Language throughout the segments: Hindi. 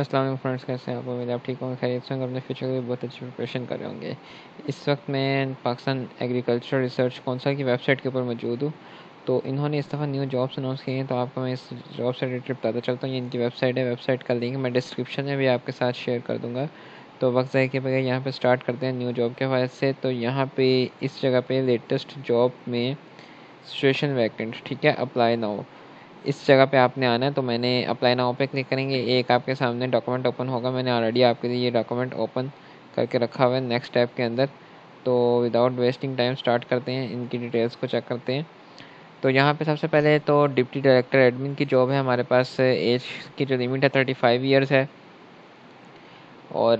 अस्सलाम फ्रेंड्स, कैसे हैं आप? उम्मीद है आप ठीक होंगे, खैरियत से होंगे, अपने फ्यूचर के बहुत अच्छी प्रिपरेशन कर रहे होंगे। इस वक्त मैं पाकिस्तान एग्रीकल्चर रिसर्च काउंसिल की वेबसाइट के ऊपर मौजूद हूँ। तो इन्होंने इस दफ़ा न्यू जॉब्स अनाउंस किए हैं, तो आपको मैं इस जॉब से रिलेटेड बताता चलता हूँ। ये इनकी वेबसाइट है, वेबसाइट का लिंक मैं डिस्क्रिप्शन में भी आपके साथ शेयर कर दूँगा। तो वक्त ज़ाहिर किए बगैर यहाँ पर स्टार्ट करते हैं न्यू जॉब के हवाले से। तो यहाँ पर इस जगह पर लेटेस्ट जॉब में सिचुएशन वैकेंट, ठीक है, अप्लाई नाउ, इस जगह पे आपने आना है। तो मैंने अप्लाई नाउ पे क्लिक करेंगे, एक आपके सामने डॉक्यूमेंट ओपन होगा। मैंने ऑलरेडी आपके लिए ये डॉक्यूमेंट ओपन करके रखा हुआ है नेक्स्ट स्टेप के अंदर। तो विदाउट वेस्टिंग टाइम स्टार्ट करते हैं, इनकी डिटेल्स को चेक करते हैं। तो यहाँ पे सबसे पहले तो डिप्टी डायरेक्टर एडमिन की जॉब है हमारे पास। एज की जो लिमिट है 35 ईयर्स है, और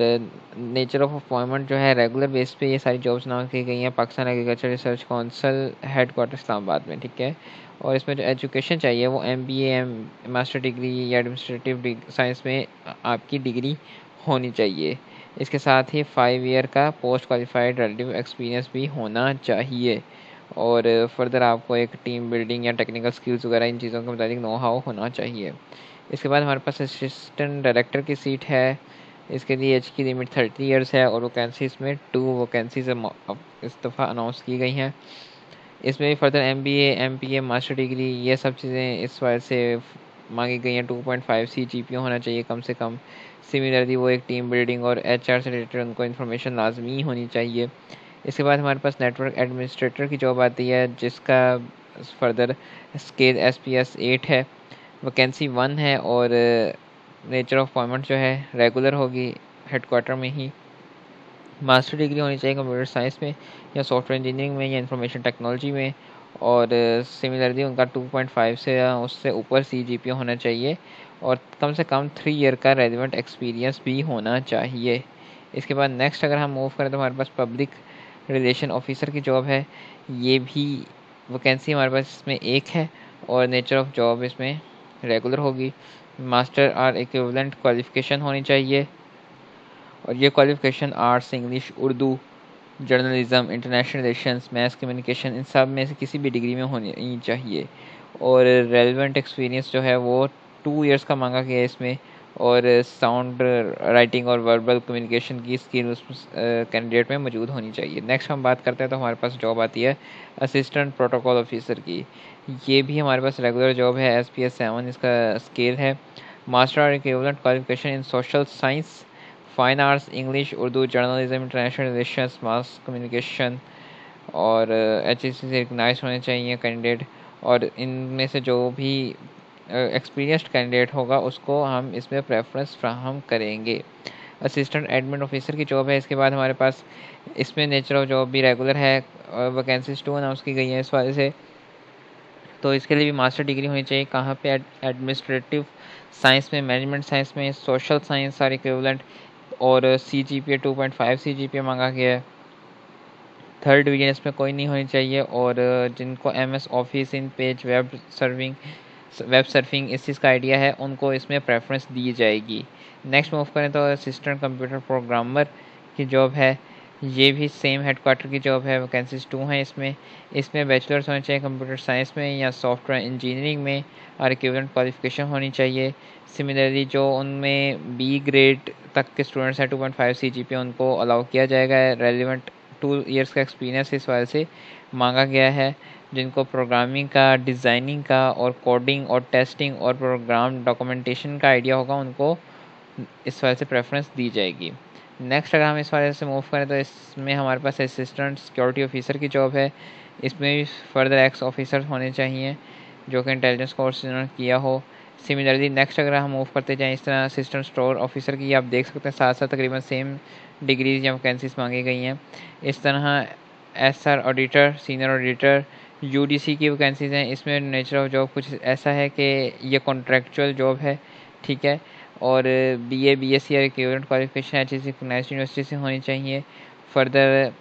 नेचर ऑफ अपॉइंटमेंट जो है रेगुलर बेस पे ये सारी जॉब्स नाम की गई हैं Pakistan agriculture research council headquarter Islamabad में, ठीक है। और इसमें जो एजुकेशन चाहिए वो MBA, मास्टर डिग्री या एडमिनिस्ट्रेटिव साइंस में आपकी डिग्री होनी चाहिए। इसके साथ ही 5 ईयर का पोस्ट क्वालिफाइड रिलेटिव एक्सपीरियंस भी होना चाहिए। और फर्दर आपको एक टीम बिल्डिंग या टेक्निकल स्किल्स वगैरह इन चीज़ों के मुताबिक नो हाउ होना चाहिए। इसके बाद हमारे पास असिस्टेंट डायरेक्टर की सीट है, इसके लिए एज की लिमिट 30 ईयर्स है, और वैकेंसीज़ में 2 वैकेंसीज़ इस दफ़ा अनाउंस की गई हैं। इसमें भी further MBA, MPA, master degree ये सब चीज़ें इस वजह से मांगी गई हैं। 2.5 CGPA होना चाहिए कम से कम। सिमिलरली वो एक टीम बिल्डिंग और HR से रिलेटेड उनको इन्फॉर्मेशन लाजमी होनी चाहिए। इसके बाद हमारे पास नेटवर्क एडमिनिस्ट्रेटर की जॉब आती है, जिसका फर्दर स्केल SPS 8 है, वैकेंसी 1 है, और नेचर ऑफ अपॉइंटमेंट जो है रेगुलर होगी हेडक्वार्टर में ही। मास्टर डिग्री होनी चाहिए कंप्यूटर साइंस में या सॉफ्टवेयर इंजीनियरिंग में या इंफॉर्मेशन टेक्नोलॉजी में, और सिमिलरली उनका 2.5 से उससे ऊपर CGPA होना चाहिए, और कम से कम 3 ईयर का रेलिवेंट एक्सपीरियंस भी होना चाहिए। इसके बाद नेक्स्ट अगर हम मूव करें तो हमारे पास पब्लिक रिलेशन ऑफिसर की जॉब है। ये भी वैकेंसी हमारे पास इसमें 1 है, और नेचर ऑफ जॉब इसमें रेगुलर होगी। मास्टर आर इक्विवेलेंट क्वालिफिकेशन होनी चाहिए, और ये qualification arts, English, Urdu, journalism, international relations, maths, communication, इन सब में से किसी भी डिग्री में होनी चाहिए। और रेलिवेंट एक्सपीरियंस जो है वो 2 ईयर्स का मांगा गया है इसमें, और साउंड राइटिंग और वर्बल कम्युनिकेशन की स्किल उस कैंडिडेट में मौजूद होनी चाहिए। नेक्स्ट हम बात करते हैं तो हमारे पास जॉब आती है असिस्टेंट प्रोटोकॉल ऑफिसर की। ये भी हमारे पास रेगुलर जॉब है, SPS 7 इसका स्केल है। मास्टर और equivalent qualification in social science, fine arts, English, Urdu, journalism, international relations, mass communication, और HSC से रिकग्नाइज होने चाहिए कैंडिडेट। और इनमें से जो भी एक्सपीरियंस्ड कैंडिडेट होगा उसको हम इसमें प्रेफरेंस फ्राहम करेंगे। असिस्टेंट एडमिन ऑफिसर की जॉब है। इसके बाद हमारे पास इसमें नेचर ऑफ जॉब भी रेगुलर है, और वैकेंसीज़ 2 अनाउंस की गई है इस वजह से। तो इसके लिए भी मास्टर डिग्री होनी चाहिए कहाँ पे? एडमिनिस्ट्रेटिव साइंस में, मैनेजमेंट साइंस में, सोशल साइंस और इक्विवेलेंट, और CGPA 2.5 CGPA मांगा गया है। 3rd डिवीज़न इसमें कोई नहीं होनी चाहिए, और जिनको MS ऑफिस, इन पेज, वेब सर्फिंग इस चीज़ का आइडिया है, उनको इसमें प्रेफरेंस दी जाएगी। नेक्स्ट मूव करें तो असिस्टेंट कंप्यूटर प्रोग्रामर की जॉब है। ये भी सेम हेडक्वार्टर की जॉब है, वैकेंसीज़ 2 हैं इसमें। इसमें बैचलर्स होने चाहिए कंप्यूटर साइंस में या सॉफ्टवेयर इंजीनियरिंग में, और इक्विवेलेंट क्वालिफिकेशन होनी चाहिए। सिमिलरली जो उनमें B ग्रेड तक के स्टूडेंट्स हैं, 2.5 CGPA उनको अलाउ किया जाएगा। रेलिवेंट 2 ईयर्स का एक्सपीरियंस इस वजह से मांगा गया है। जिनको प्रोग्रामिंग का, डिज़ाइनिंग का, और कोडिंग और टेस्टिंग और प्रोग्राम डॉक्यूमेंटेशन का आइडिया होगा, उनको इस वजह से प्रेफरेंस दी जाएगी। नेक्स्ट अगर हम इस वजह से मूव करें तो इसमें हमारे पास असिस्टेंट सिक्योरिटी ऑफिसर की जॉब है। इसमें भी फर्दर ex-officers होने चाहिए जो कि इंटेलिजेंस कोर्स जिन्होंने किया हो। सिमिलरली नेक्स्ट अगर हम मूव करते जाएँ इस तरह असिस्टेंट स्टोर ऑफिसर की आप देख सकते हैं साथ साथ तकरीबन सेम डिग्रीज या वैकेंसीज मांगी गई हैं। इस तरह SR auditor, senior auditor, UDC की वैकेंसीज हैं। इसमें नेचर ऑफ जॉब कुछ ऐसा है कि ये कॉन्ट्रेक्चुअल जॉब है, ठीक है, और BA, BSc और equivalent qualification HSC recognised university से होनी चाहिए। फर्दर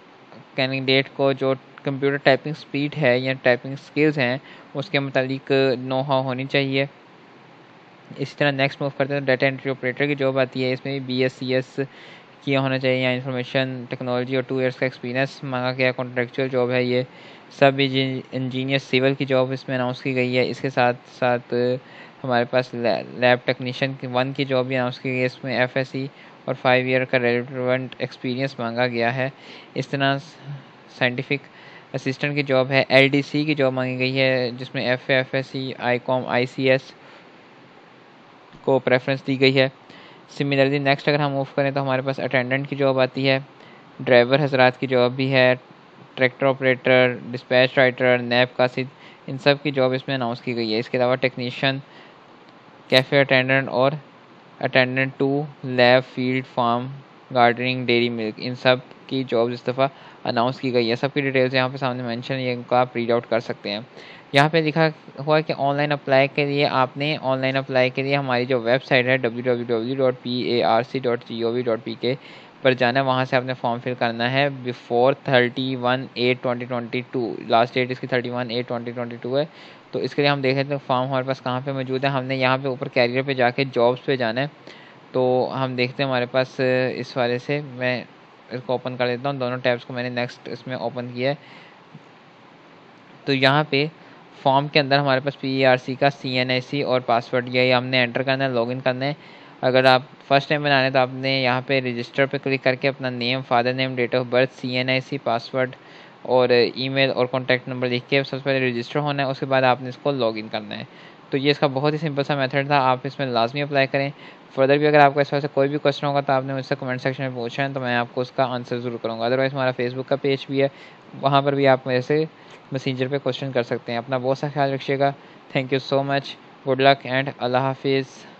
कैंडिडेट को जो कंप्यूटर टाइपिंग स्पीड है या टाइपिंग स्किल्स हैं उसके मुतालिक नो हाउ होनी चाहिए। इसी तरह नेक्स्ट मूव करते हैं डाटा एंट्री ऑपरेटर की जॉब आती है। इसमें भी BSc, CS किया होना चाहिए या इंफॉर्मेशन टेक्नोलॉजी, और 2 ईयर्स का एक्सपीरियंस मांगा गया। कॉन्ट्रेक्चुअल जॉब है ये। सब इंजीनियर सिविल की जॉब इसमें अनाउंस की गई है। इसके साथ साथ हमारे पास लैब टेक्नीशियन की 1 की जॉब या उसके केस में FSC और 5 ईयर का रेलिवेंट एक्सपीरियंस मांगा गया है। इस तरह साइंटिफिक असिस्टेंट की जॉब है, LDC की जॉब मांगी गई है जिसमें FA FSC ICOM ICS को प्रेफरेंस दी गई है। सिमिलरली नेक्स्ट अगर हम मूव करें तो हमारे पास अटेंडेंट की जॉब आती है, ड्राइवर हजरात की जॉब भी है, ट्रैक्टर ऑपरेटर, डिस्पैच राइटर, नैब कासिद, इन सब की जॉब इसमें अनाउंस की गई है। इसके अलावा टेक्नीशियन, कैफ़े अटेंडेंट और attendant to lab, field, farm, gardening, dairy milk, इन सब की जॉब इस दफ़ा अनाउंस की गई है। सबकी डिटेल्स यहाँ पे सामने मेंशन, ये आप रीड आउट कर सकते हैं। यहाँ पे लिखा हुआ है कि ऑनलाइन अप्लाई के लिए आपने ऑनलाइन अप्लाई के लिए हमारी जो वेबसाइट है www.parc.gov.pk पर जाना, वहाँ से आपने फॉर्म फिल करना है बिफोर 31/8/2022। लास्ट डेट इसकी 31/8/2022 है। तो इसके लिए हम देख लेते हैं फॉर्म हमारे पास कहाँ पे मौजूद है। हमने यहाँ पे ऊपर कैरियर पे जाके जॉब्स पे जाना है। तो हम देखते हैं हमारे पास इस वाले से, मैं इसको ओपन कर देता हूँ, दोनों टैब्स को मैंने नेक्स्ट इसमें ओपन किया है। तो यहाँ पे फॉर्म के अंदर हमारे पास PARC का CNIC और पासवर्ड ये हमने एंटर करना है, लॉगिन करना है। अगर आप फर्स्ट टाइम बनाने तो आपने यहाँ पे रजिस्टर पे क्लिक करके अपना name, father name, date of birth, CNIC, password और ईमेल और कॉन्टैक्ट नंबर लिख के सबसे पहले रजिस्टर होना है, उसके बाद आपने इसको लॉगिन करना है। तो ये इसका बहुत ही सिंपल सा मेथड था, आप इसमें लाजमी अप्लाई करें। फर्दर भी अगर आपका इस तरह से कोई भी क्वेश्चन होगा तो आपने मुझसे कमेंट सेक्शन में पूछा है तो मैं आपको उसका आंसर ज़रूर करूँगा। अदरवाइज़ हमारा फेसबुक का पेज भी है, वहाँ पर भी आप मेरे से मैसेंजर पे क्वेश्चन कर सकते हैं। अपना बहुत सा ख्याल रखिएगा। Thank you so much, good luck and अल्लाह हाफिज़।